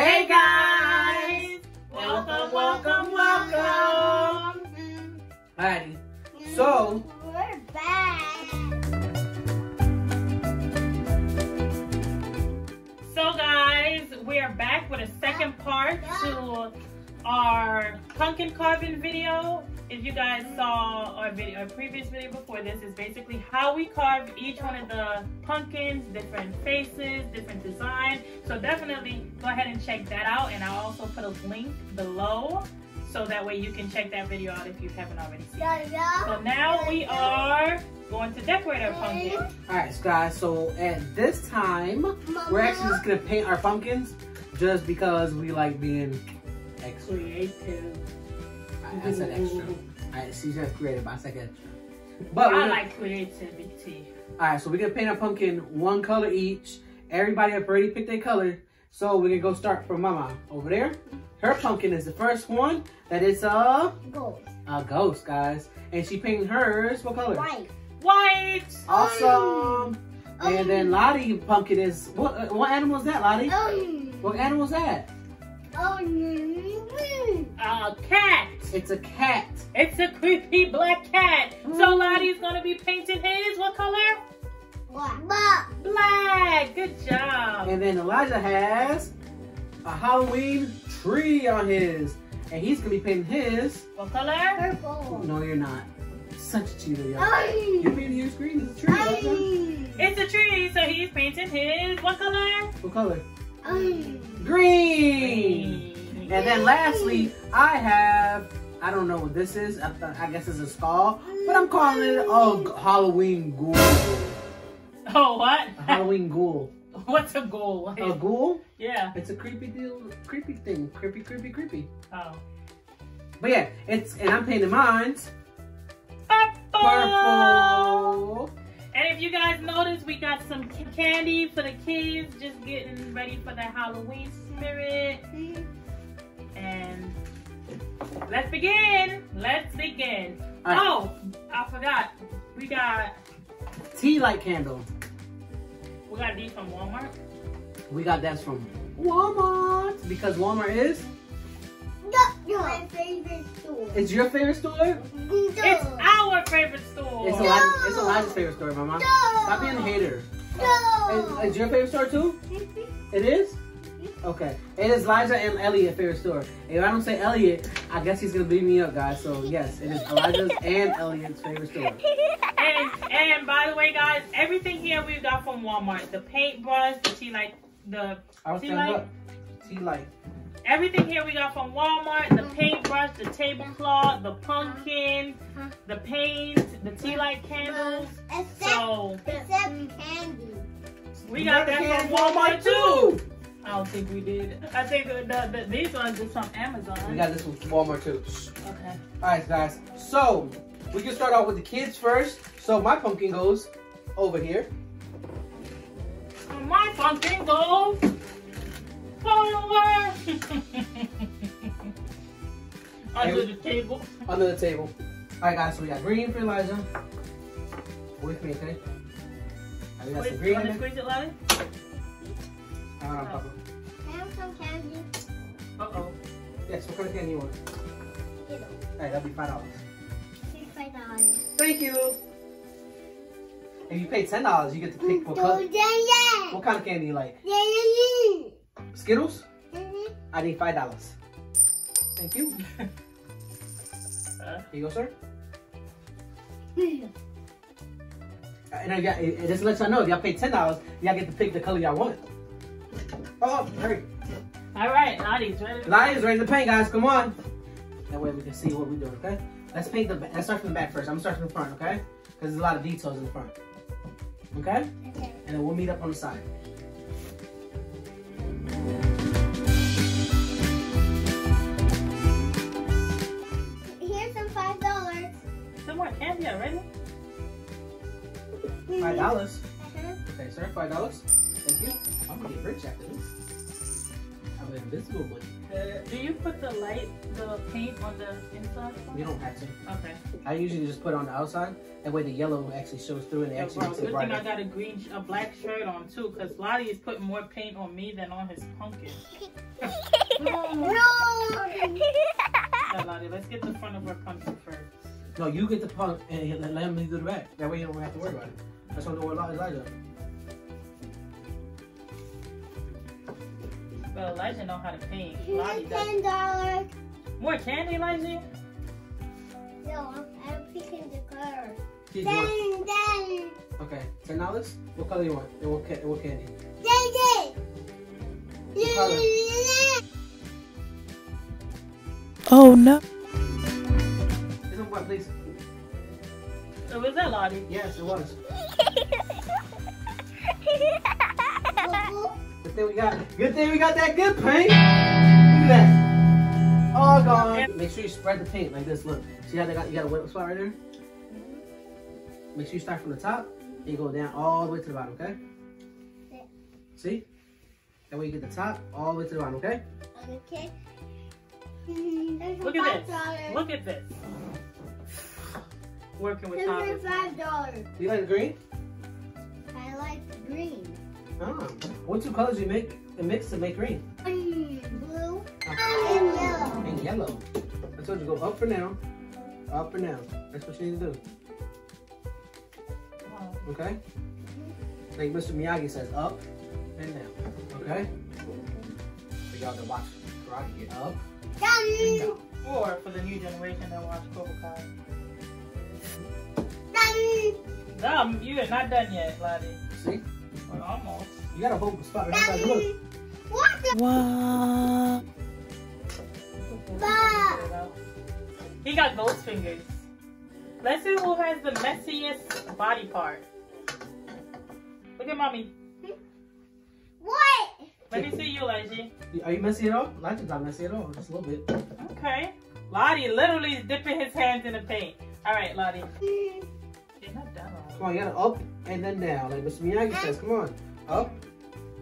Hey guys! Welcome, welcome, welcome! Alrighty, so we're back. So guys, we are back with a second part to our pumpkin carving video. If you guys saw our video, our previous video before this, is basically how we carve each one of the pumpkins, different faces, different design. So definitely go ahead and check that out, and I'll also put a link below so that way you can check that video out if you haven't already seen it. So now we are going to decorate our pumpkin. All right, guys, so at this time, we're actually just gonna paint our pumpkins just because we like being extra. Creative. I said extra. Alright, she said creative, but I said extra. But I like creativity. Alright, so we're gonna paint our pumpkin one color each. Everybody have already picked their color. So we're gonna go start from Mama over there. Her pumpkin is the first one that is a ghost. A ghost, guys. And she painted hers what color? White. White! Awesome! And then Lottie's pumpkin is what animal is that, Lottie? What animal is that? A cat. It's a cat. It's a creepy black cat. So Lottie's gonna be painting his what color? Black. Black. Good job. And then Elijah has a Halloween tree on his, and he's gonna be painting his what color? Purple. No, you're not. Such a cheater, y'all. You're painting your screen. It's a tree. Elijah. It's a tree. So he's painting his what color? What color? Green. And then lastly, I have, I don't know what this is. I guess it's a skull, but I'm calling it a Halloween ghoul. Oh, what? A Halloween ghoul. What's a ghoul? A ghoul? Yeah. It's a creepy deal, creepy thing. Creepy, creepy, creepy. Oh. But yeah, it's, and I'm painting mine purple. And if you guys notice, we got some candy for the kids, just getting ready for the Halloween spirit. And let's begin. Let's begin. Right. Oh, I forgot. We got tea light candle. We got these from Walmart. We got that from Walmart because Walmart is my favorite store. It's your favorite store? No. It's our favorite store. It's Elijah's favorite store, Mama. No. Stop being a hater. No. It's your favorite store too? It is? Okay. It is Elijah and Elliott's favorite store. If I don't say Elliott, I guess he's gonna beat me up, guys. So yes, it is Elijah's and Elliott's favorite store. And by the way, guys, everything here we got from Walmart. The paintbrush, the tea light, Everything here we got from Walmart, the paintbrush, the tablecloth, the pumpkin, the paint, the tea light candles. Except candy. We got that from Walmart too. I don't think we did. I think these ones is from Amazon. We got this from Walmart too. Okay. Alright guys, so we can start off with the kids first. So my pumpkin goes over here. My pumpkin goes forward. Under the table. Under the table. Alright guys, so we got green for Elijah. With me, okay? Right, we got some green. You want to squeeze it, Elijah? I have some candy. Uh-oh. Yes, what kind of candy you want? Yellow. Alright, that'll be $5. $5. Thank you. If you pay $10, you get to pick what color. Yeah. What kind of candy you like? Yeah. Skittles? I need $5. Thank you. Here you go, sir. And I got, it just lets y'all know if y'all pay $10, y'all get to pick the color y'all want. Oh, hurry. All right, Lottie's ready to paint. Lottie's ready to paint, guys. Come on. That way we can see what we're doing, okay? Let's paint the back. Let's start from the back first. I'm starting from the front, okay? Because there's a lot of details in the front. Okay? Okay. And then we'll meet up on the side. Here's some $5. Some more candy already? $5? Okay, sir, $5. Thank you. I'm gonna get rich after this. I'm an invisible one. Do you put the paint on the inside? You don't have to. Okay. I usually just put it on the outside. That way the yellow actually shows through and it actually makes it brighter. Good thing I got a black shirt on too, because Lottie is putting more paint on me than on his pumpkin. No, you get the puck and let him do the back. That way you don't have to worry about it. That's what Elijah. But Elijah know how to paint. Here's $10. More candy, Elijah? No, I'm picking the color. $10. Okay, $10? What color you want? And what candy? What color? Oh no. Please. So was that Lottie? Yes, it was. Good thing we got that good paint. Look at that. All gone. Make sure you spread the paint like this. Look. See how they got, you got a wet spot right there? Make sure you start from the top and you go down all the way to the bottom, okay? Yeah. See? That way you get the top all the way to the bottom, okay? Okay. Look at this. Look at this. Working with toppers. $5. You like the green? I like the green. Oh. What two colors do you mix to make green? Blue and yellow. And yellow. I told you go up for now. Up for now. That's what you need to do. Okay? Like Mr. Miyagi says, up and down. Okay? So y'all can watch karate get up. And down. Or for the new generation that watch Kobokai. You are not done yet, Lottie. See? Well, almost. You got a whole spot right there. Look. What the? Wow. He got those fingers. Let's see who has the messiest body part. Look at mommy. What? Let me see you, Lottie. Are you messy at all? Lottie's not messy at all. Just a little bit. Okay. Lottie literally is dipping his hands in the paint. All right, Lottie. Come on, you gotta up and then down. Like Mr. Miyagi says, come on. Up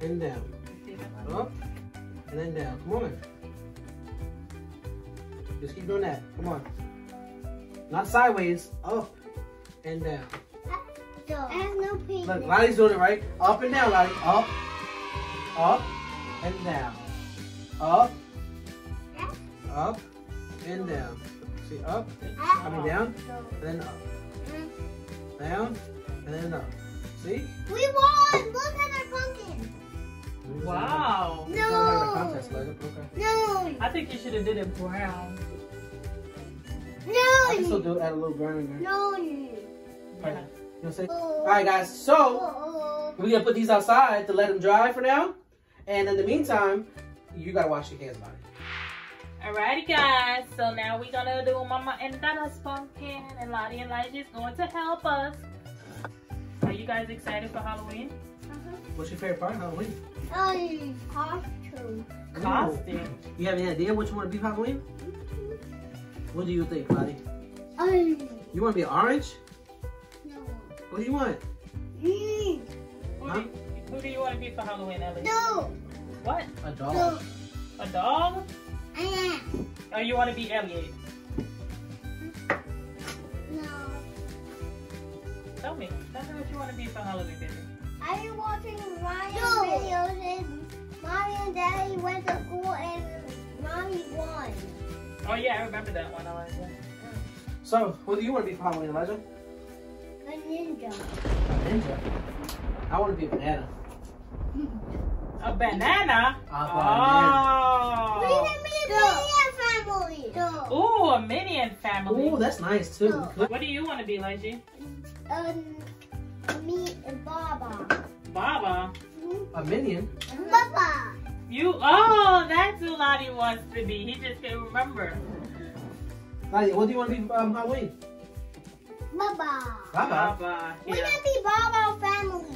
and down. Up and then down. Come on. Just keep doing that. Come on. Not sideways. Up and down. I have no pain. Look, Lottie's doing it right. Up and down, Lottie. Up. Up and down. Up. Up and down. See, up. Coming down. And then up. Down and then up. See? We won! Look at our pumpkin! Wow! No! No! I think you should have did it brown. No! I can still do it, add a little brown in there. No! Alright, you know alright guys, so we're gonna put these outside to let them dry for now. And in the meantime, you gotta wash your hands, Lottie. Alrighty guys, so now we're gonna do Mama and Dada's pumpkin, and Lottie and Elijah is going to help us. Are you guys excited for Halloween? What's your favorite part of Halloween? Costume. Costume? You have any idea what you want to be for Halloween? What do you think, Lottie? You want to be orange? No. What do you want? Who do you want to be for Halloween, Ellie? No. What? A dog. No. A dog? Oh, you want to be Elliott? No. Tell me, tell me what you want to be for Halloween, baby. I've been watching Ryan videos and Mommy and Daddy went to school and Mommy won. Oh yeah, I remember that one, Elijah. So, what do you want to be for Halloween, Elijah? A ninja. A ninja? I want to be a banana. A banana? A banana. Oh. Ooh, a Minion family. Ooh, that's nice too. No. What do you want to be, Elijah? Me and Baba. Baba? A Minion? Baba. You, oh, that's who Lottie wants to be. He just can't remember. Lottie, what do you want to be Halloween? Baba. Baba? Baba. Yeah. We could be Baba family.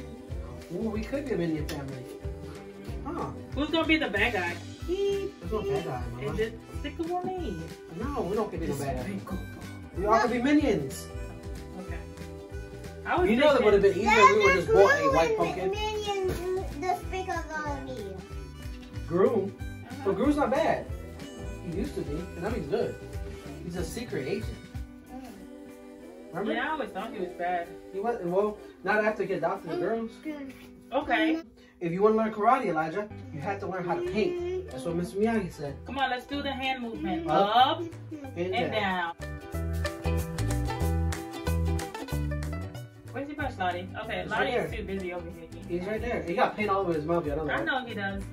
Ooh, we could be a Minion family. Huh. Who's going to be the bad guy? There's no bad guy, Mama. Is it Sycamore Lane? No, we don't get any bad guy. We all could be minions. Okay. I was that would have been easier if we would just bought a white pumpkin. Minions, the Sycamore. Gru? But Gru's not bad. He used to be, and now he's good. He's a secret agent. Remember? Yeah, I always thought he was bad. He wasn't. Well, not after he adopted the girls. Okay. If you want to learn karate, Elijah, you have to learn how to paint. That's what Mr. Miyagi said. Come on, let's do the hand movement. Up and down. Where's Lottie? Okay, Lottie is too busy over here. He's right there. He got paint all over his mouth. I don't know. I know he does.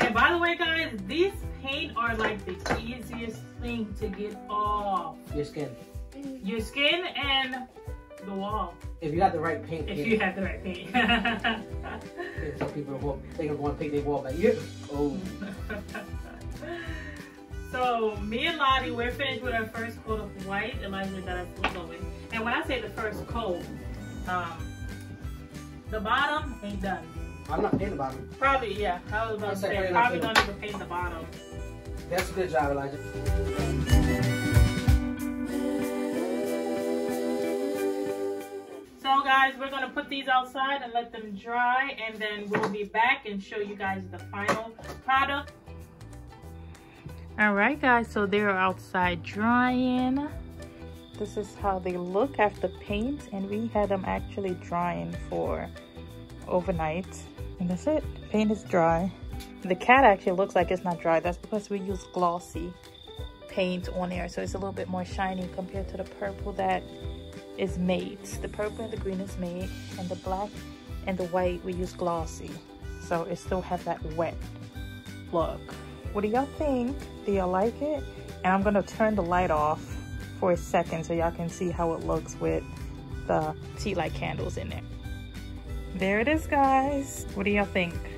And by the way, guys, these paint are like the easiest thing to get off. Your skin. Your skin and the wall. If you got the right paint. If you have the right paint. Some people don't want to paint their wall back. Yeah. Oh. So, me and Lottie, we're finished with our first coat of white. Elijah got us a little bit. And when I say the first coat, the bottom ain't done. I'm not painting the bottom. Probably, yeah. I was about to say, probably don't even paint the bottom. That's a good job, Elijah. So guys, we're going to put these outside and let them dry, and then we'll be back and show you guys the final product. All right guys, so they're outside drying. This is how they look after paint, and we had them actually drying for overnight, and that's it. Paint is dry. The cat actually looks like it's not dry. That's because we use glossy paint on there, so it's a little bit more shiny compared to the purple that is made. The purple and the green is made, and the black and the white we use glossy, so it still have that wet look. What do y'all think? Do y'all like it? And I'm gonna turn the light off for a second so y'all can see how it looks with the tea light candles in there. There it is, guys. What do y'all think?